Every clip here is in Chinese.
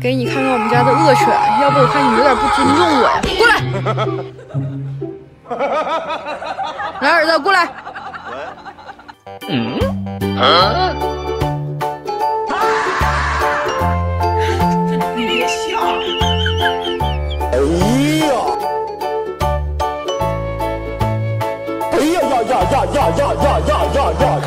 给你看看我们家的恶犬，要不我看你有点不尊重我呀！过来，来儿子，过来。嗯？啊？你这个笑！哎呀！哎呀呀呀呀呀呀呀呀呀呀呀呀！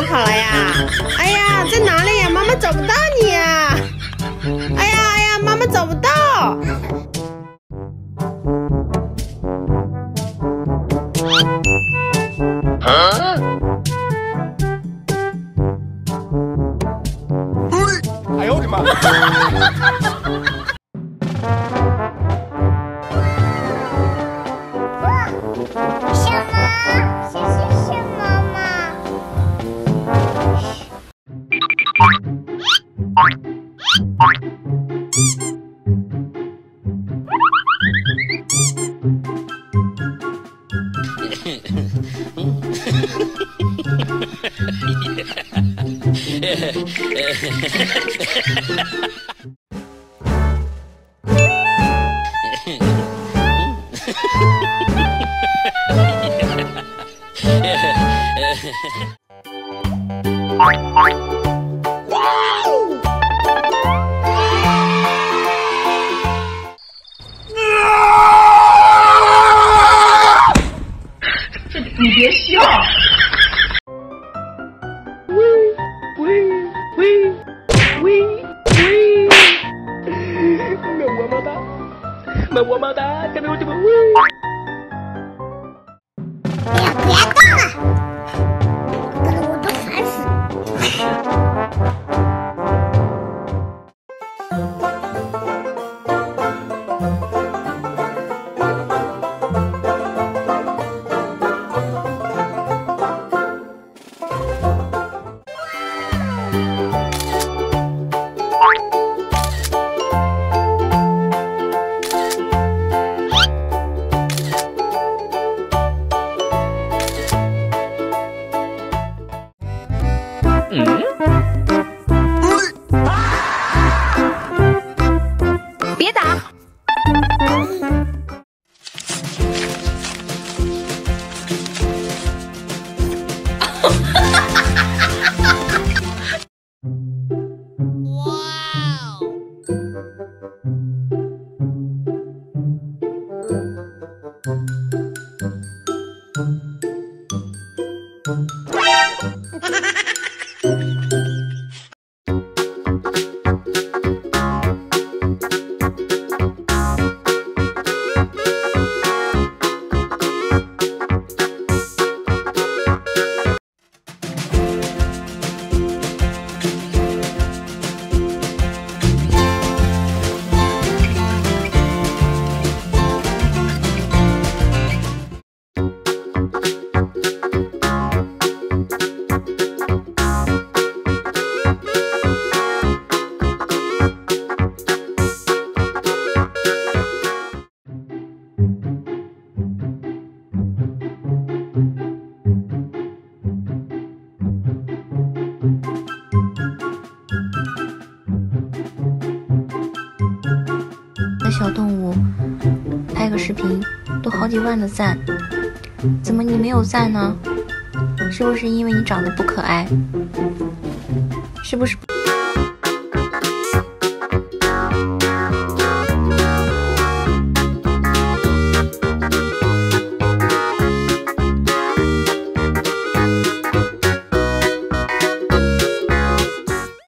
Bye. 你别笑。 视频都好几万的赞，怎么你没有赞呢？是不是因为你长得不可爱？是不是？